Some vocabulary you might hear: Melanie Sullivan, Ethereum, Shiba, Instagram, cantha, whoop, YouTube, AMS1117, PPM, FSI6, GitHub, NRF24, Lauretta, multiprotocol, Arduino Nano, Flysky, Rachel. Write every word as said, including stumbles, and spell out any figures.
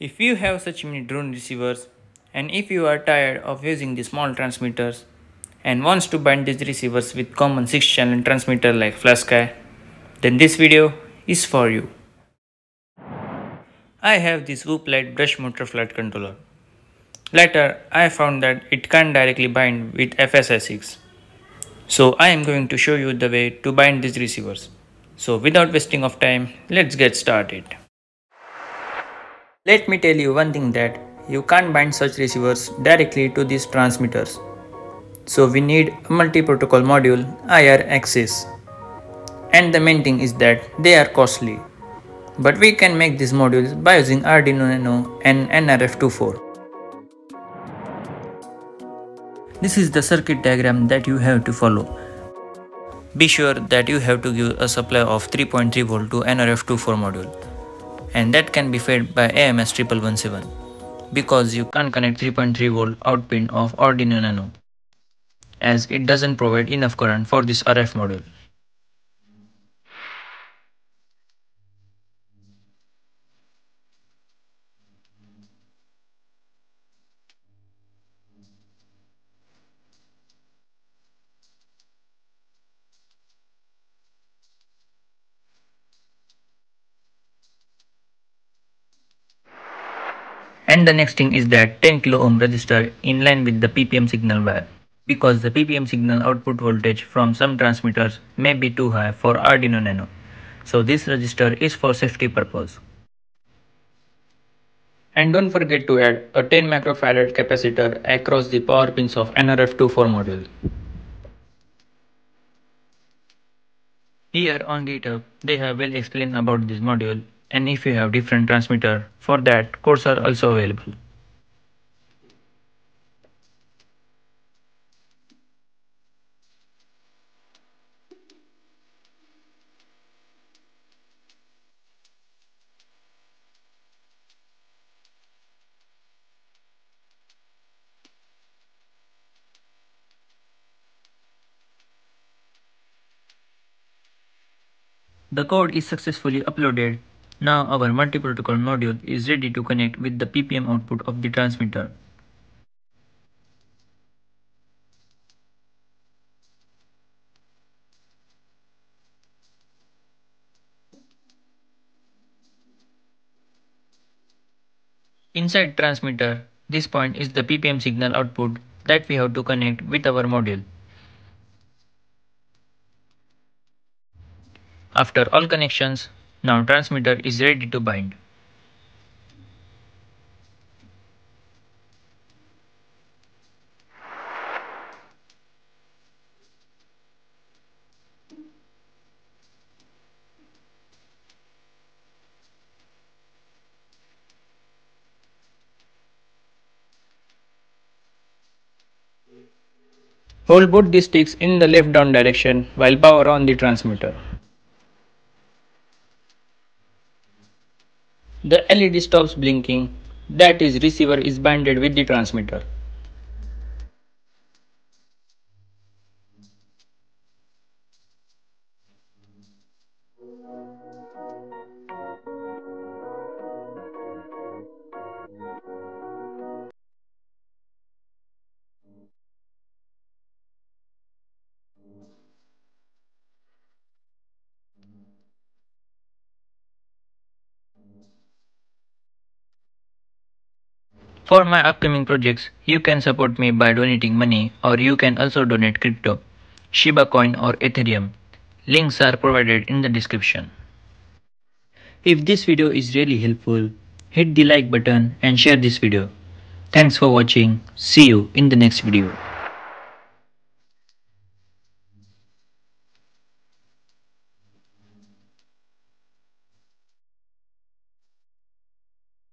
If you have such many drone receivers, and if you are tired of using the small transmitters and wants to bind these receivers with common six channel transmitter like Flysky, then this video is for you. I have this Whoop Lite brush motor flight controller. Later, I found that it can't directly bind with F S I six. So I am going to show you the way to bind these receivers. So without wasting of time, let's get started. Let me tell you one thing, that you can't bind such receivers directly to these transmitters. So we need a multi-protocol module I R axis. And the main thing is that they are costly. But we can make these modules by using Arduino Nano and N R F twenty-four. This is the circuit diagram that you have to follow. Be sure that you have to give a supply of three point three volt to N R F twenty-four module, and that can be fed by A M S one one one seven, because you can't connect three point three volt out pin of Arduino Nano, as it doesn't provide enough current for this R F module. And the next thing is that ten kilo ohm resistor in line with the P P M signal wire, because the P P M signal output voltage from some transmitters may be too high for Arduino Nano. So this resistor is for safety purpose. And don't forget to add a ten microfarad capacitor across the power pins of N R F twenty-four module. Here on GitHub they have well explained about this module, and if you have different transmitter, for that codes are also available. The code is successfully uploaded. Now our multi-protocol module is ready to connect with the P P M output of the transmitter. Inside transmitter, this point is the P P M signal output that we have to connect with our module. After all connections, now transmitter is ready to bind. Hold both these sticks in the left down direction while power on the transmitter. The L E D stops blinking, that is, receiver is banded with the transmitter. For my upcoming projects, you can support me by donating money, or you can also donate crypto, Shiba coin or Ethereum. Links are provided in the description. If this video is really helpful, hit the like button and share this video. Thanks for watching. See you in the next video.